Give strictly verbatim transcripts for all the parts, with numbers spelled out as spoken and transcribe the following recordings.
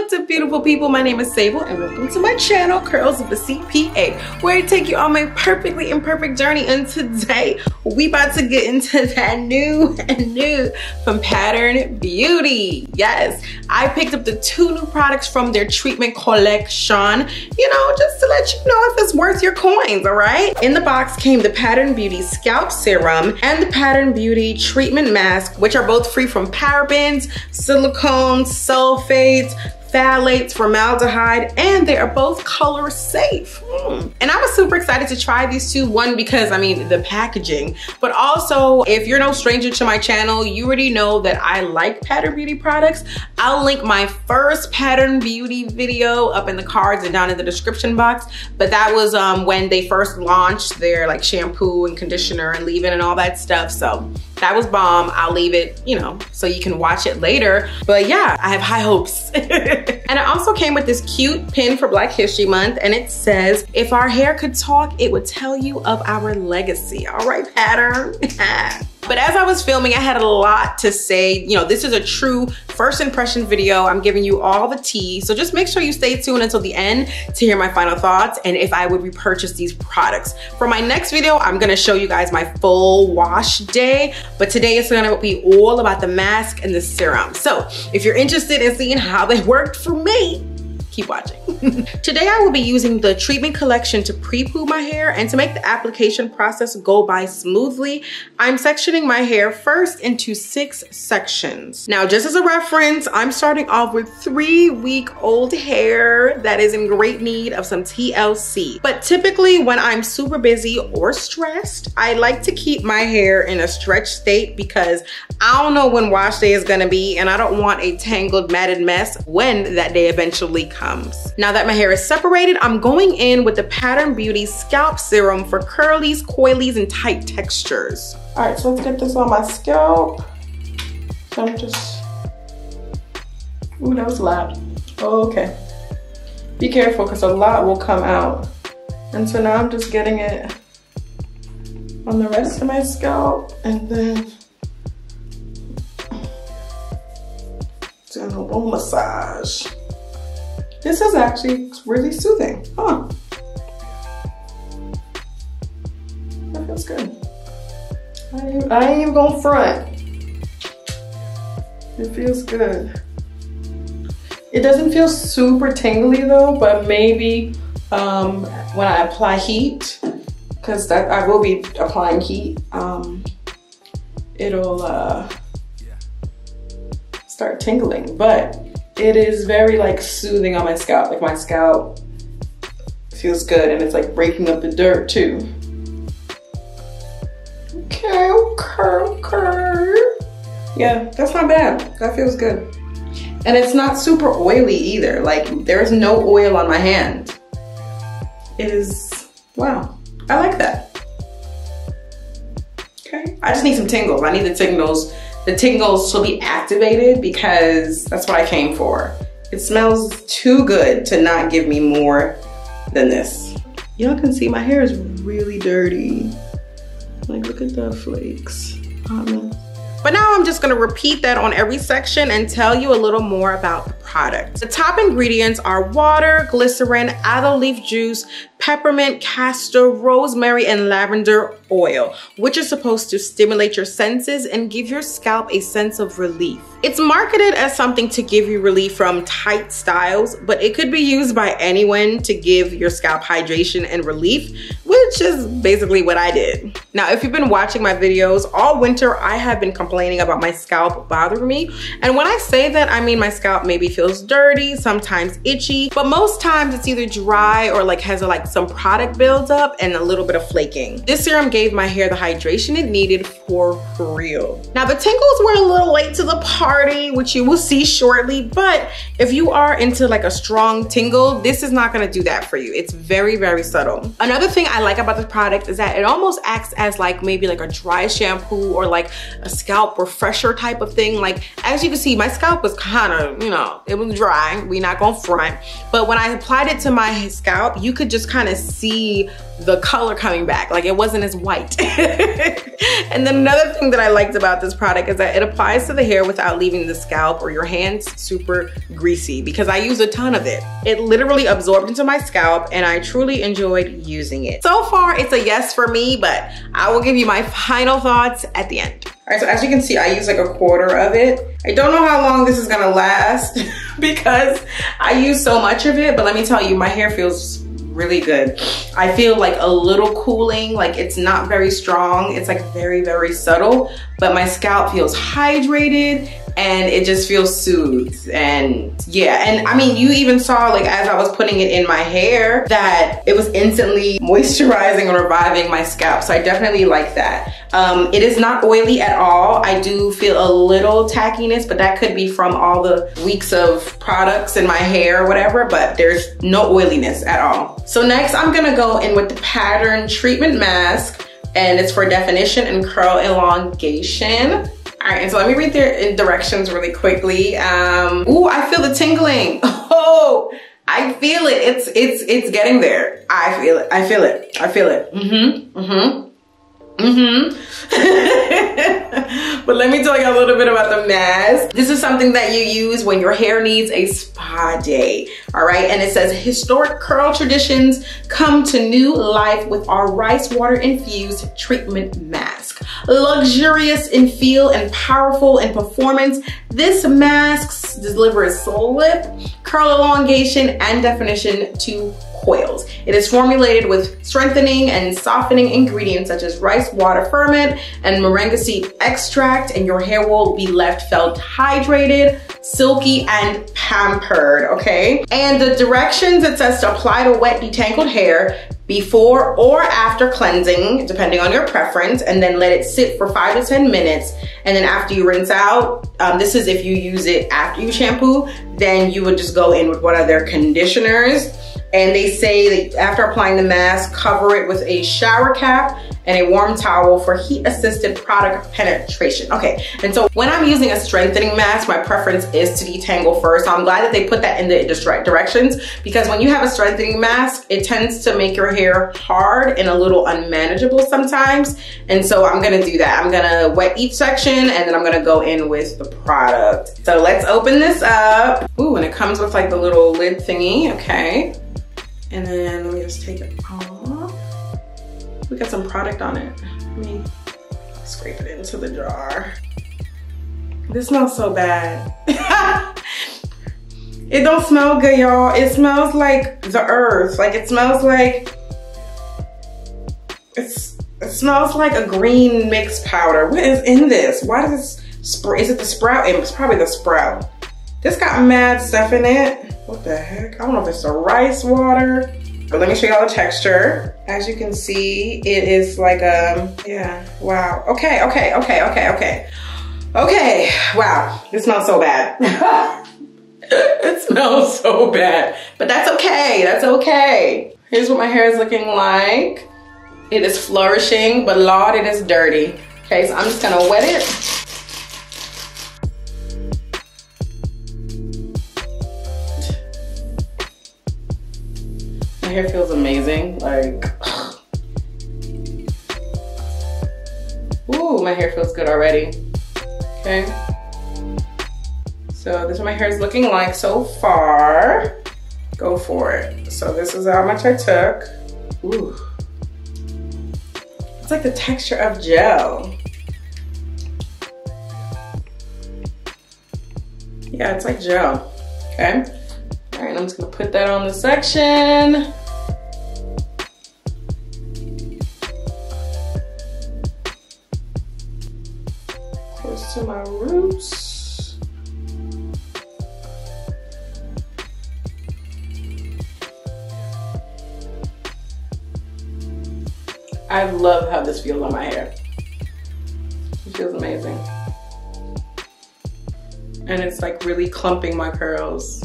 What's up, beautiful people? My name is Sable and welcome to my channel, Curls of the C P A, where I take you on my perfectly imperfect journey. And today we about to get into that new and new from Pattern Beauty. Yes, I picked up the two new products from their treatment collection, you know, just to let you know if it's worth your coins, all right? In the box came the Pattern Beauty Scalp Serum and the Pattern Beauty Treatment Mask, which are both free from parabens, silicones, sulfates, phthalates, formaldehyde, and they are both color safe. Mm. And I was super excited to try these two. One, because I mean, the packaging, but also if you're no stranger to my channel, you already know that I like Pattern Beauty products. I'll link my first Pattern Beauty video up in the cards and down in the description box. But that was um, when they first launched their like shampoo and conditioner and leave-in and all that stuff. So that was bomb. I'll leave it, you know, so you can watch it later. But yeah, I have high hopes. And it also came with this cute pin for Black History Month, and it says, if our hair could talk, it would tell you of our legacy. All right, Pattern. But as I was filming, I had a lot to say. You know, this is a true first impression video. I'm giving you all the tea. So just make sure you stay tuned until the end to hear my final thoughts and if I would repurchase these products. For my next video, I'm gonna show you guys my full wash day, but today it's gonna be all about the mask and the serum. So if you're interested in seeing how they worked for me, keep watching. Today I will be using the treatment collection to pre-poo my hair and to make the application process go by smoothly. I'm sectioning my hair first into six sections. Now, just as a reference, I'm starting off with three week old hair that is in great need of some T L C. But typically when I'm super busy or stressed, I like to keep my hair in a stretched state because I don't know when wash day is gonna be and I don't want a tangled, matted mess when that day eventually comes. Comes. Now that my hair is separated, I'm going in with the Pattern Beauty Scalp Serum for curlies, coilies, and tight textures. All right, so let's get this on my scalp. So I'm just, ooh, that was loud. Oh, okay. Be careful, because a lot will come out. And so now I'm just getting it on the rest of my scalp, and then doing a little massage. This is actually really soothing, huh? That feels good. I ain't, I ain't even gonna front. It feels good. It doesn't feel super tingly though, but maybe um, when I apply heat, because that I will be applying heat, um, it'll uh, start tingling, but it is very like soothing on my scalp. Like my scalp feels good and it's like breaking up the dirt too. Okay, okay, okay. Yeah, that's not bad. That feels good. And it's not super oily either. Like there is no oil on my hand. It is, wow, I like that. Okay, I just need some tingles. I need the tingles. The tingles should be activated because that's what I came for. It smells too good to not give me more than this. Y'all can see my hair is really dirty. Like, look at the flakes. Um, But now I'm just gonna repeat that on every section and tell you a little more about the product. The top ingredients are water, glycerin, aloe leaf juice, peppermint, castor, rosemary, and lavender oil, which is supposed to stimulate your senses and give your scalp a sense of relief. It's marketed as something to give you relief from tight styles, but it could be used by anyone to give your scalp hydration and relief, which is basically what I did. Now, if you've been watching my videos all winter, I have been complaining about my scalp bothering me. And when I say that, I mean my scalp maybe feels dirty, sometimes itchy, but most times it's either dry or like has a, like some product buildup and a little bit of flaking. This serum gave my hair the hydration it needed for real. Now, the tingles were a little late to the party, Party, which you will see shortly, but if you are into like a strong tingle, this is not gonna do that for you. It's very, very subtle. Another thing I like about this product is that it almost acts as like maybe like a dry shampoo or like a scalp refresher type of thing. Like, as you can see, my scalp was kind of, you know, It was dry, we not gonna front. But when I applied it to my scalp, you could just kind of see the color coming back. Like, it wasn't as white. And then another thing that I liked about this product is that it applies to the hair without leaving the scalp or your hands super greasy, because I use a ton of it. It literally absorbed into my scalp and I truly enjoyed using it. So far, it's a yes for me, but I will give you my final thoughts at the end. All right, so as you can see, I use like a quarter of it. I don't know how long this is gonna last because I use so much of it, but let me tell you, my hair feels really good. I feel like a little cooling, like it's not very strong. It's like very, very subtle, but my scalp feels hydrated and it just feels soothed. And yeah, and I mean, you even saw, like, as I was putting it in my hair, that it was instantly moisturizing and reviving my scalp. So I definitely like that. Um, it is not oily at all. I do feel a little tackiness, but that could be from all the weeks of products in my hair or whatever, but there's no oiliness at all. So next I'm gonna go in with the Pattern Treatment Mask, and it's for definition and curl elongation. All right, and so let me read their directions really quickly. Um, ooh, I feel the tingling. Oh, I feel it. It's it's it's getting there. I feel it. I feel it. I feel it. Mm-hmm. Mm-hmm. Mm-hmm. But let me tell you a little bit about the mask. This is something that you use when your hair needs a spa day. All right, and it says historic curl traditions come to new life with our rice water infused treatment mask. Luxurious in feel and powerful in performance, this mask delivers slip, curl elongation, and definition to coils. It is formulated with strengthening and softening ingredients such as rice water ferment and moringa seed extract, and your hair will be left felt hydrated, silky, and pampered, okay? And the directions, it says to apply to wet, detangled hair before or after cleansing, depending on your preference, and then let it sit for five to ten minutes. And then after you rinse out, um, this is if you use it after you shampoo, then you would just go in with one of their conditioners. And they say that after applying the mask, cover it with a shower cap and a warm towel for heat-assisted product penetration. Okay, and so when I'm using a strengthening mask, my preference is to detangle first. So I'm glad that they put that in the directions, because when you have a strengthening mask, it tends to make your hair hard and a little unmanageable sometimes. And so I'm gonna do that. I'm gonna wet each section and then I'm gonna go in with the product. So let's open this up. Ooh, and it comes with like the little lid thingy, okay. And then let me just take it off. We got some product on it. Let me scrape it into the jar. This smells so bad. It don't smell good, y'all. It smells like the earth. Like it smells like, it's, it smells like a green mixed powder. What is in this? Why does it spray? Is it the sprout? It's probably the sprout. This got mad stuff in it. What the heck? I don't know if it's the rice water. But let me show y'all the texture. As you can see, it is like a, yeah, wow. Okay, okay, okay, okay, okay. Okay, wow, it smells so bad. It smells so bad, but that's okay, that's okay. Here's what my hair is looking like. It is flourishing, but Lord, it is dirty. Okay, so I'm just gonna wet it. My hair feels amazing, like, ugh. Ooh, my hair feels good already, okay? So this is what my hair is looking like so far. Go for it. So this is how much I took. Ooh. It's like the texture of gel. Yeah, it's like gel, okay? All right, I'm just gonna put that on the section. Close to my roots. I love how this feels on my hair. It feels amazing. And it's like really clumping my curls.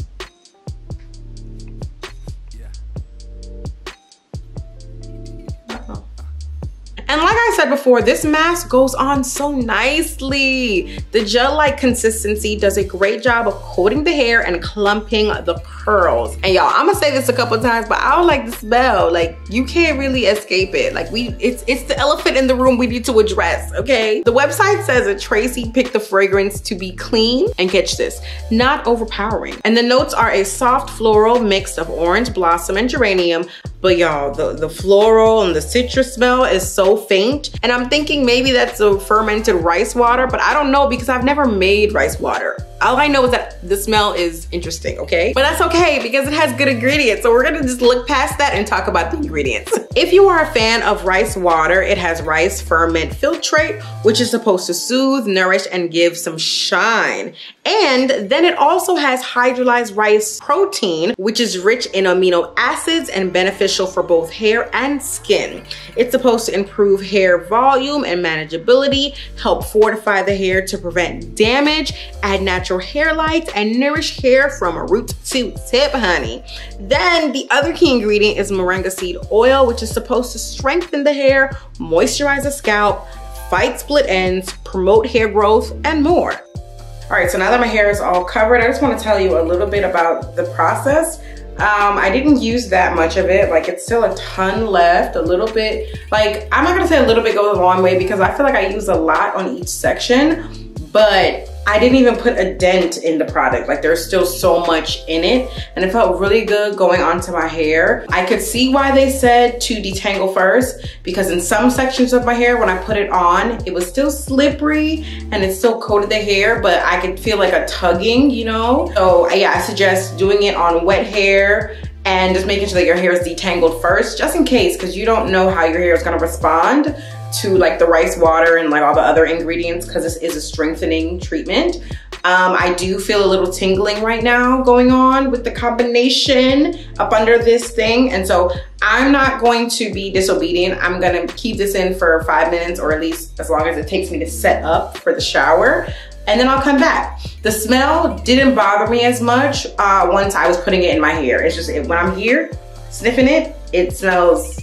And like I said before, this mask goes on so nicely. The gel-like consistency does a great job of coating the hair and clumping the curls. And y'all, I'm gonna say this a couple times, but I don't like the smell. Like, you can't really escape it. Like, we, it's it's the elephant in the room we need to address, okay? The website says that Tracy picked the fragrance to be clean, and catch this, not overpowering. And the notes are a soft floral mix of orange blossom and geranium. But y'all, the, the floral and the citrus smell is so faint. And I'm thinking maybe that's a fermented rice water, but I don't know because I've never made rice water. All I know is that the smell is interesting, okay? But that's okay because it has good ingredients. So we're gonna just look past that and talk about the ingredients. If you are a fan of rice water, it has rice ferment filtrate, which is supposed to soothe, nourish, and give some shine. And then it also has hydrolyzed rice protein, which is rich in amino acids and beneficial for both hair and skin. It's supposed to improve hair volume and manageability, help fortify the hair to prevent damage, add natural hair light, and nourish hair from root to tip, honey. Then the other key ingredient is moringa seed oil, which is supposed to strengthen the hair, moisturize the scalp, fight split ends, promote hair growth, and more. All right, so now that my hair is all covered, I just want to tell you a little bit about the process. Um, I didn't use that much of it. Like, it's still a ton left, a little bit. Like, I'm not gonna say a little bit goes a long way because I feel like I used a lot on each section, but I didn't even put a dent in the product. Like, there's still so much in it, and it felt really good going onto my hair. I could see why they said to detangle first, because in some sections of my hair, when I put it on, it was still slippery and it still coated the hair, but I could feel like a tugging, you know? So yeah, I suggest doing it on wet hair and just making sure that your hair is detangled first, just in case, because you don't know how your hair is gonna respond to like the rice water and like all the other ingredients, because this is a strengthening treatment. Um, I do feel a little tingling right now going on with the combination up under this thing. And so I'm not going to be disobedient. I'm gonna keep this in for five minutes or at least as long as it takes me to set up for the shower. And then I'll come back. The smell didn't bother me as much uh, once I was putting it in my hair. It's just when I'm here sniffing it, it smells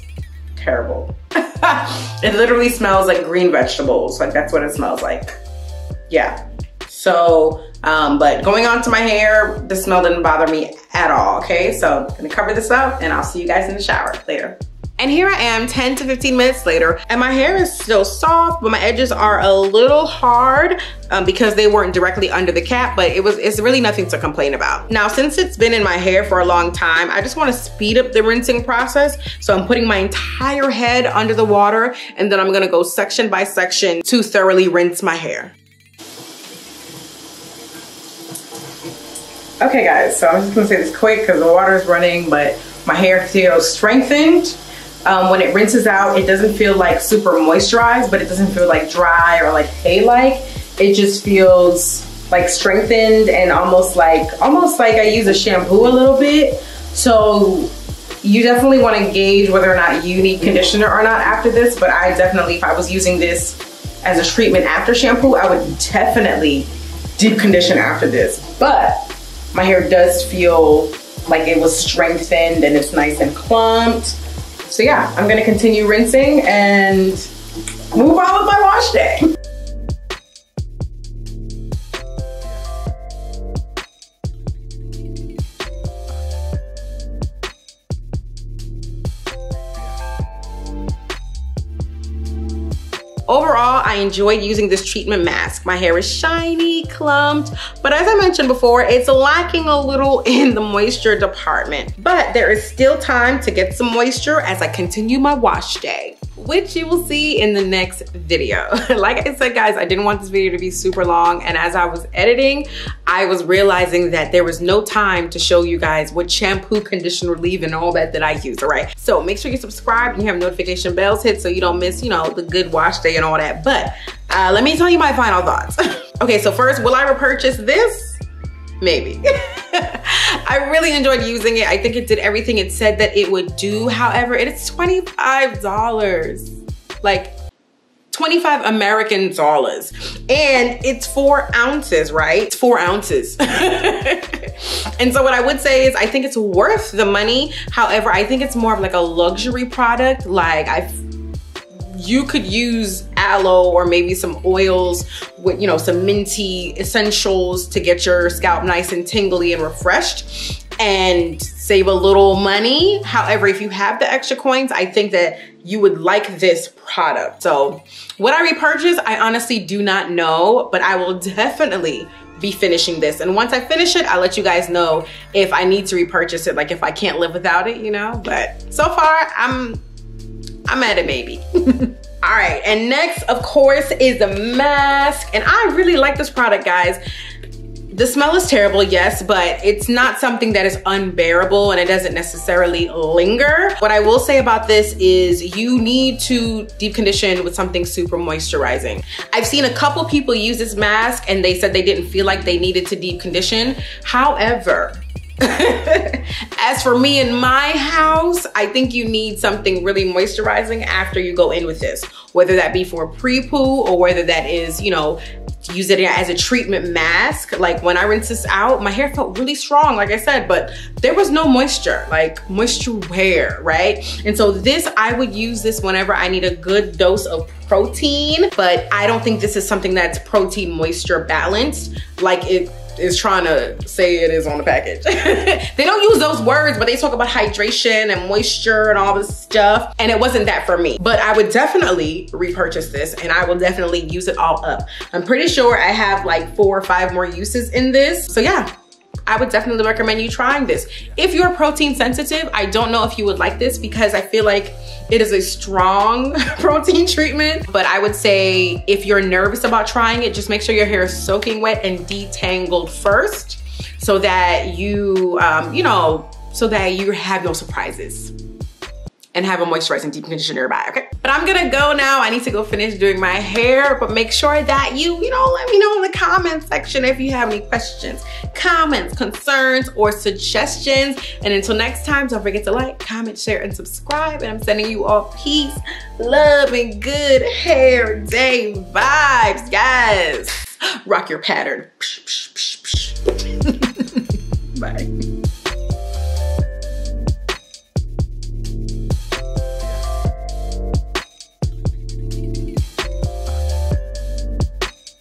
terrible. It literally smells like green vegetables. Like, that's what it smells like. Yeah. So, um, but going on to my hair, the smell didn't bother me at all, okay? So I'm gonna cover this up and I'll see you guys in the shower later. And here I am ten to fifteen minutes later, and my hair is still soft, but my edges are a little hard um, because they weren't directly under the cap, but it was, it's really nothing to complain about. Now, since it's been in my hair for a long time, I just wanna speed up the rinsing process. So I'm putting my entire head under the water, and then I'm gonna go section by section to thoroughly rinse my hair. Okay guys, so I'm just gonna say this quick because the water is running, but my hair feels strengthened. Um, when it rinses out, it doesn't feel like super moisturized, but it doesn't feel like dry or like hay-like. It just feels like strengthened and almost like, almost like I use a shampoo a little bit. So you definitely want to gauge whether or not you need conditioner or not after this, but I definitely, if I was using this as a treatment after shampoo, I would definitely deep condition after this. But my hair does feel like it was strengthened and it's nice and clumped. So yeah, I'm gonna continue rinsing and move on with my wash day. Overall, I enjoyed using this treatment mask. My hair is shiny, clumped, but as I mentioned before, it's lacking a little in the moisture department. But there is still time to get some moisture as I continue my wash day, which you will see in the next video. Like I said, guys, I didn't want this video to be super long, and as I was editing, I was realizing that there was no time to show you guys what shampoo, conditioner, leave-in, and all that that I use, all right? So make sure you subscribe and you have notification bells hit so you don't miss, you know, the good wash day and all that. But uh, let me tell you my final thoughts. Okay, so first, will I repurchase this? Maybe. I really enjoyed using it. I think it did everything it said that it would do. However, it is twenty-five dollars. Like, twenty-five American dollars. And it's four ounces, right? It's four ounces. And so what I would say is I think it's worth the money. However, I think it's more of like a luxury product. Like, I've you could use aloe or maybe some oils with, you know, some minty essentials to get your scalp nice and tingly and refreshed and save a little money. However, if you have the extra coins, I think that you would like this product. So would I repurchase? I honestly do not know, but I will definitely be finishing this. And once I finish it, I'll let you guys know if I need to repurchase it, like if I can't live without it, you know, but so far I'm, I'm at a maybe. All right, and next, of course, is the mask. And I really like this product, guys. The smell is terrible, yes, but it's not something that is unbearable and it doesn't necessarily linger. What I will say about this is you need to deep condition with something super moisturizing. I've seen a couple people use this mask and they said they didn't feel like they needed to deep condition. However, as for me in my house, I think you need something really moisturizing after you go in with this, whether that be for pre-poo or whether that is, you know, use it as a treatment mask. Like when I rinsed this out, my hair felt really strong, like I said, but there was no moisture, like moisture wear, right? And so this, I would use this whenever I need a good dose of protein, but I don't think this is something that's protein moisture balanced, like it is trying to say it is on the package. They don't use those words, but they talk about hydration and moisture and all this stuff. And it wasn't that for me, but I would definitely repurchase this and I will definitely use it all up. I'm pretty sure I have like four or five more uses in this. So yeah, I would definitely recommend you trying this. If you're protein sensitive, I don't know if you would like this because I feel like it is a strong protein treatment, but I would say if you're nervous about trying it, just make sure your hair is soaking wet and detangled first so that you, um, you know, so that you have no surprises and have a moisturizing deep conditioner nearby, okay? But I'm gonna go now. I need to go finish doing my hair, but make sure that you, you know, let me know in the comment section if you have any questions, comments, concerns, or suggestions. And until next time, don't forget to like, comment, share, and subscribe. And I'm sending you all peace, love, and good hair day vibes, guys. Rock your pattern. Bye.